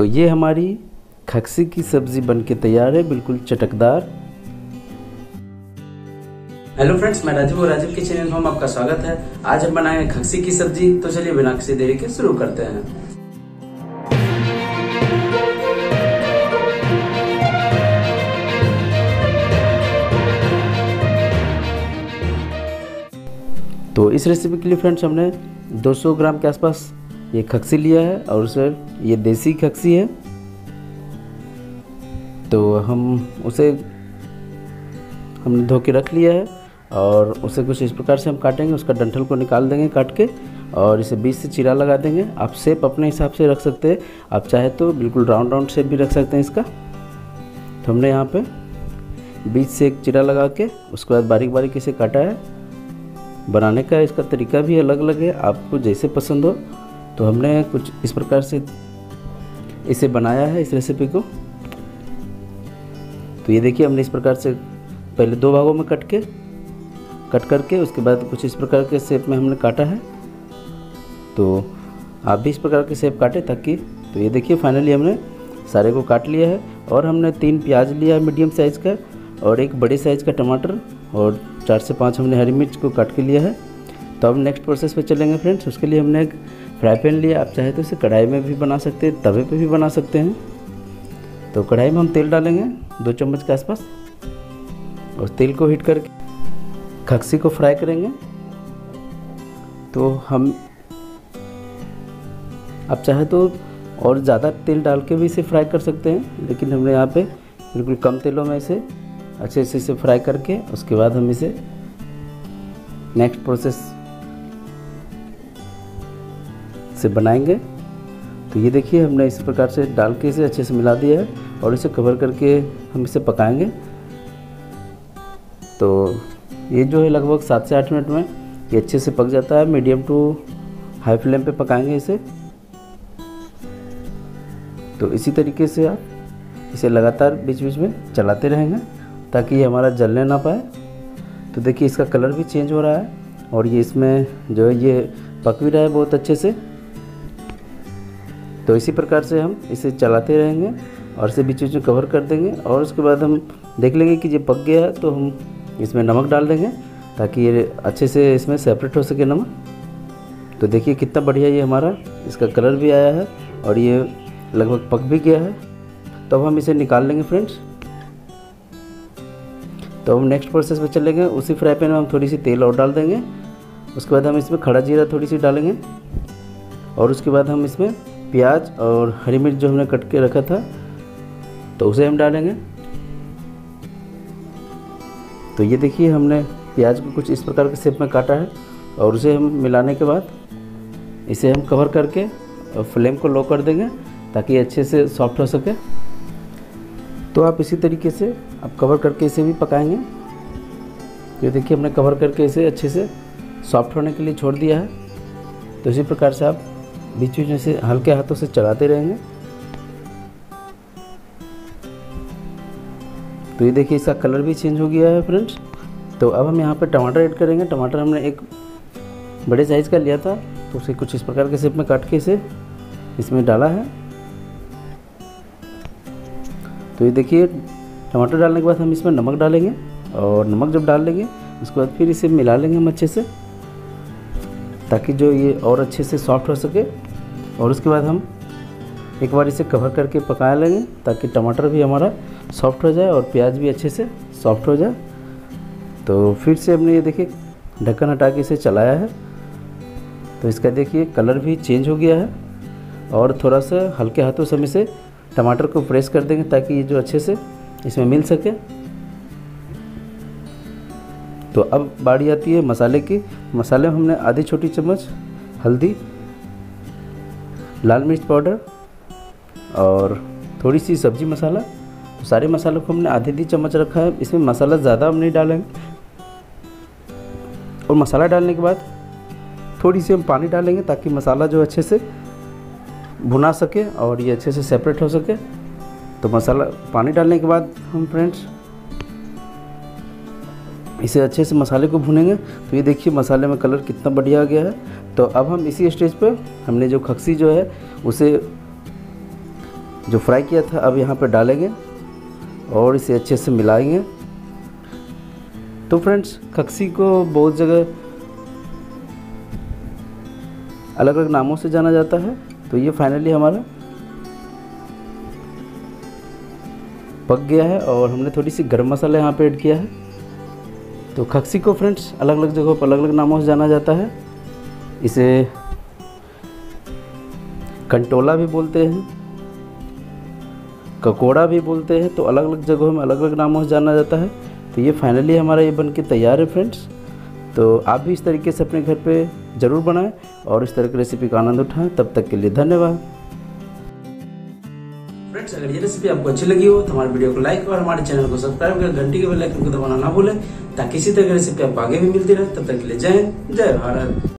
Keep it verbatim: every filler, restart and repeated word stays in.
तो ये हमारी खक्सी की सब्ज़ी बनके तैयार है, बिल्कुल चटकदार। हेलो फ्रेंड्स, मैं राजीव और राजीव के चैनल में आपका स्वागत है। आज हम बनाएंगे खक्सी की सब्जी, तो चलिए बिना किसी देरी के शुरू करते हैं। तो इस रेसिपी के लिए फ्रेंड्स हमने दो सौ ग्राम के आसपास ये खक्सी लिया है और सर ये देसी खक्सी है। तो हम उसे हमने धो के रख लिया है और उसे कुछ इस प्रकार से हम काटेंगे। उसका डंठल को निकाल देंगे काट के और इसे बीच से चीरा लगा देंगे। आप शेप अपने हिसाब से रख सकते हैं, आप चाहे तो बिल्कुल राउंड राउंड शेप भी रख सकते हैं इसका। तो हमने यहाँ पे बीच से एक चीरा लगा के उसके बाद बारीक बारीक इसे काटा है। बनाने का इसका तरीका भी अलग अलग है, आपको जैसे पसंद हो। तो हमने कुछ इस प्रकार से इसे बनाया है इस रेसिपी को। तो ये देखिए हमने इस प्रकार से पहले दो भागों में कट के कट करके उसके बाद कुछ इस प्रकार के शेप में हमने काटा है। तो आप भी इस प्रकार के शेप काटें ताकि, तो ये देखिए फाइनली हमने सारे को काट लिया है। और हमने तीन प्याज लिया है मीडियम साइज़ का और एक बड़े साइज़ का टमाटर और चार से पाँच हमने हरी मिर्च को काट के लिया है। तो अब नेक्स्ट प्रोसेस पे चलेंगे फ्रेंड्स। उसके लिए हमने एक फ्राई पैन लिया, आप चाहे तो इसे कढ़ाई में भी बना सकते हैं, तवे पे भी बना सकते हैं। तो कढ़ाई में हम तेल डालेंगे दो चम्मच के आसपास और तेल को हीट करके खक्सी को फ्राई करेंगे। तो हम आप चाहे तो और ज़्यादा तेल डाल के भी इसे फ्राई कर सकते हैं, लेकिन हमने यहाँ पर बिल्कुल कम तेलों में इसे अच्छे से इसे फ्राई करके उसके बाद हम इसे नेक्स्ट प्रोसेस से बनाएंगे। तो ये देखिए हमने इस प्रकार से डाल के इसे अच्छे से मिला दिया है और इसे कवर करके हम इसे पकाएंगे। तो ये जो है लगभग सात से आठ मिनट में ये अच्छे से पक जाता है। मीडियम टू हाई फ्लेम पे पकाएंगे इसे। तो इसी तरीके से आप इसे लगातार बीच बीच में चलाते रहेंगे ताकि ये हमारा जलने ना पाए। तो देखिए इसका कलर भी चेंज हो रहा है और ये इसमें जो है ये पक भी रहा है बहुत अच्छे से। तो इसी प्रकार से हम इसे चलाते रहेंगे और इसे बीच बीच में कवर कर देंगे और उसके बाद हम देख लेंगे कि ये पक गया है। तो हम इसमें नमक डाल देंगे ताकि ये अच्छे से इसमें सेपरेट हो सके नमक। तो देखिए कितना बढ़िया ये हमारा इसका कलर भी आया है और ये लगभग पक भी गया है। तो अब हम इसे निकाल लेंगे फ्रेंड्स। तो हम नेक्स्ट प्रोसेस पे चलेंगे। उसी फ्राई पैन में हम थोड़ी सी तेल और डाल देंगे, उसके बाद हम इसमें खड़ा जीरा थोड़ी सी डालेंगे और उसके बाद हम इसमें प्याज और हरी मिर्च जो हमने कट के रखा था तो उसे हम डालेंगे। तो ये देखिए हमने प्याज को कुछ इस प्रकार के शेप में काटा है और उसे हम मिलाने के बाद इसे हम कवर करके फ्लेम को लो कर देंगे ताकि अच्छे से सॉफ्ट हो सके। तो आप इसी तरीके से आप कवर करके इसे भी पकाएंगे। ये देखिए हमने कवर करके इसे अच्छे से सॉफ्ट होने के लिए छोड़ दिया है। तो इसी प्रकार से आप बीच बीच में से हल्के हाथों से चलाते रहेंगे। तो ये देखिए इसका कलर भी चेंज हो गया है फ्रेंड्स। तो अब हम यहाँ पे टमाटर ऐड करेंगे। टमाटर हमने एक बड़े साइज़ का लिया था तो उसे कुछ इस प्रकार के शेप में काट के इसे इसमें डाला है। तो ये देखिए टमाटर डालने के बाद हम इसमें नमक डालेंगे और नमक जब डाल लेंगे उसके बाद फिर इसे मिला लेंगे हम अच्छे से ताकि जो ये और अच्छे से सॉफ्ट हो सके। और उसके बाद हम एक बार इसे कवर करके पका लेंगे ताकि टमाटर भी हमारा सॉफ्ट हो जाए और प्याज भी अच्छे से सॉफ्ट हो जाए। तो फिर से हमने ये देखिए ढक्कन हटा के इसे चलाया है। तो इसका देखिए कलर भी चेंज हो गया है और थोड़ा सा हल्के हाथों से हम इसे टमाटर को प्रेस कर देंगे ताकि ये जो अच्छे से इसमें मिल सके। तो अब बारी आती है मसाले की। मसाले में हमने आधी छोटी चम्मच हल्दी, लाल मिर्च पाउडर और थोड़ी सी सब्जी मसाला। तो सारे मसालों को हमने आधी आधी चम्मच रखा है। इसमें मसाला ज़्यादा हम नहीं डालेंगे। और मसाला डालने के बाद थोड़ी सी हम पानी डालेंगे ताकि मसाला जो अच्छे से भुना सके और ये अच्छे से सेपरेट हो सके। तो मसाला पानी डालने के बाद हम फ्रेंड्स इसे अच्छे से मसाले को भुनेंगे। तो ये देखिए मसाले में कलर कितना बढ़िया आ गया है। तो अब हम इसी स्टेज पर हमने जो खक्सी जो है उसे जो फ्राई किया था अब यहाँ पर डालेंगे और इसे अच्छे से मिलाएंगे। तो फ्रेंड्स, खक्सी को बहुत जगह अलग अलग नामों से जाना जाता है। तो ये फाइनली हमारा पक गया है और हमने थोड़ी सी गर्म मसाला यहाँ पे ऐड किया है। तो खक्सी को फ्रेंड्स अलग अलग जगहों पर अलग अलग नामों से जाना जाता है। इसे कंटोला भी बोलते हैं, ककोड़ा भी बोलते हैं। तो अलग अलग जगहों में अलग अलग नामों से जाना जाता है। तो ये फाइनली हमारा ये बन के तैयार है फ्रेंड्स। तो आप भी इस तरीके से अपने घर पे ज़रूर बनाएं और इस तरह की रेसिपी का आनंद उठाएं। तब तक के लिए धन्यवाद फ्रेंड्स। अगर ये रेसिपी आपको अच्छी लगी हो तो हमारे वीडियो को लाइक और हमारे चैनल को सब्सक्राइब कर घंटी के बेल आइकन को दबाना ना भूलें, ताकि इसी तरह की रेसिपी आपको आगे भी मिलती रहे। तब तक के लिए जय हिंद, जय भारत।